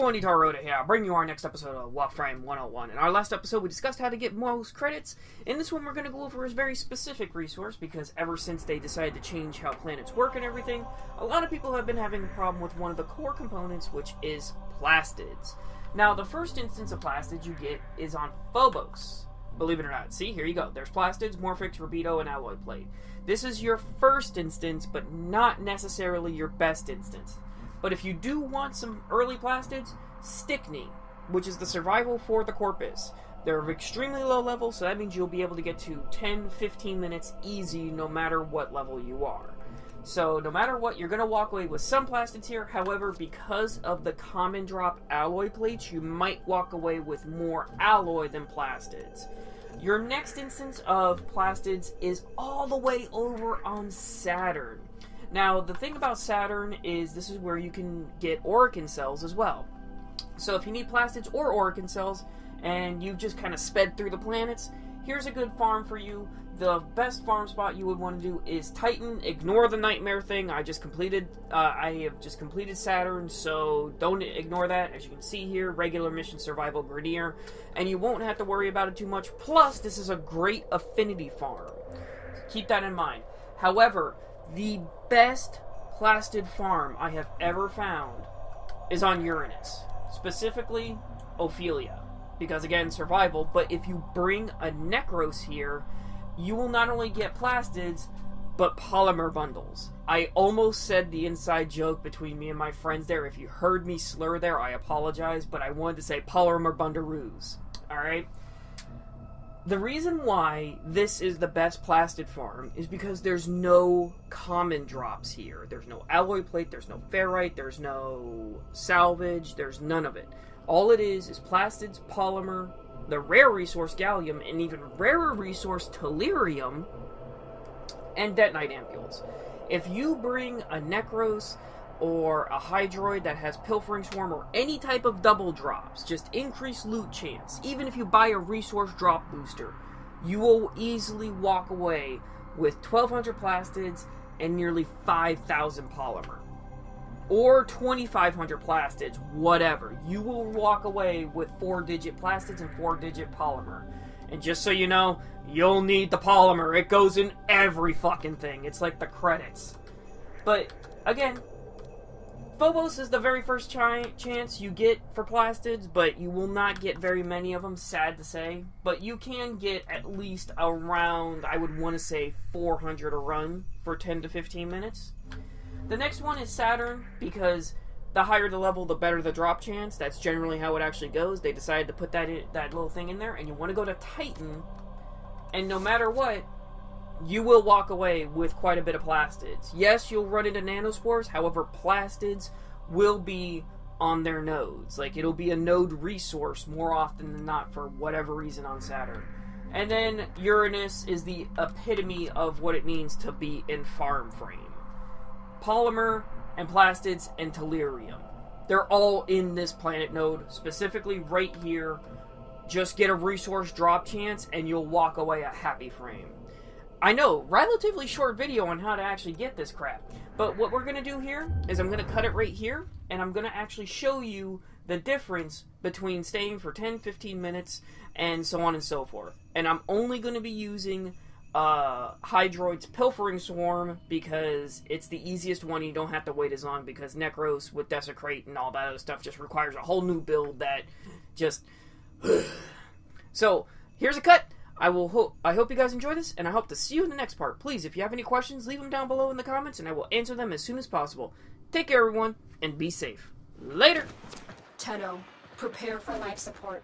everyone, Ittarra Oda here, bringing you our next episode of Warframe 101. In our last episode, we discussed how to get most credits. In this one, we're going to go over a very specific resource, because ever since they decided to change how planets work and everything, a lot of people have been having a problem with one of the core components, which is plastids. Now, the first instance of plastids you get is on Phobos. Believe it or not. See, here you go. There's Plastids, Morphics, Rubedo, and Alloy Plate. This is your first instance, but not necessarily your best instance. But if you do want some early Plastids, Stickney, which is the survival for the Corpus. They're extremely low level, so that means you'll be able to get to 10-15 minutes easy no matter what level you are. So no matter what, you're going to walk away with some Plastids here. However, because of the common drop alloy plates, you might walk away with more alloy than Plastids. Your next instance of Plastids is all the way over on Saturn. Now, the thing about Saturn is this is where you can get Orokin cells as well. So if you need Plastids or Orokin cells, and you've just kind of sped through the planets, here's a good farm for you. The best farm spot you would want to do is Titan. Ignore the nightmare thing. I have just completed Saturn, so don't ignore that. As you can see here, regular mission survival Grenier, and you won't have to worry about it too much. Plus, this is a great affinity farm. Keep that in mind. However, the best plastid farm I have ever found is on Uranus, specifically Ophelia, because again, survival, but if you bring a Necros here, you will not only get plastids, but polymer bundles. I almost said the inside joke between me and my friends there. If you heard me slur there, I apologize, but I wanted to say polymer bundaroos, alright? The reason why this is the best plastid farm is because there's no common drops here. There's no alloy plate, there's no ferrite, there's no salvage, there's none of it. All it is plastids, polymer, the rare resource gallium, and even rarer resource tellurium, and detonite ampules. If you bring a Necros or a Hydroid that has Pilfering Swarm or any type of double drops, just increase loot chance, even if you buy a resource drop booster, you will easily walk away with 1,200 plastids and nearly 5,000 polymer. Or 2,500 plastids, whatever. You will walk away with 4-digit plastids and 4-digit polymer. And just so you know, you'll need the polymer. It goes in every fucking thing. It's like the credits. But, again, Phobos is the very first chance you get for plastids, but you will not get very many of them, sad to say. But you can get at least around, I would want to say, 400 a run for 10 to 15 minutes. The next one is Saturn, because the higher the level, the better the drop chance. That's generally how it actually goes. They decided to put that little thing in there, and you want to go to Titan, and no matter what, you will walk away with quite a bit of plastids. Yes, you'll run into nanospores, however, plastids will be on their nodes. Like, it'll be a node resource more often than not for whatever reason on Saturn. And then Uranus is the epitome of what it means to be in farm frame. Polymer and plastids and tellurium. They're all in this planet node, specifically right here. Just get a resource drop chance and you'll walk away a happy frame. I know, relatively short video on how to actually get this crap, but what we're going to do here is I'm going to cut it right here, and I'm going to actually show you the difference between staying for 10-15 minutes and so on and so forth. And I'm only going to be using Hydroid's Pilfering Swarm because it's the easiest one. You don't have to wait as long, because Necros with Desecrate and all that other stuff just requires a whole new build that just... So, here's a cut! I hope you guys enjoy this, and I hope to see you in the next part. Please, if you have any questions, leave them down below in the comments, and I will answer them as soon as possible. Take care, everyone, and be safe. Later! Tenno, prepare for life support.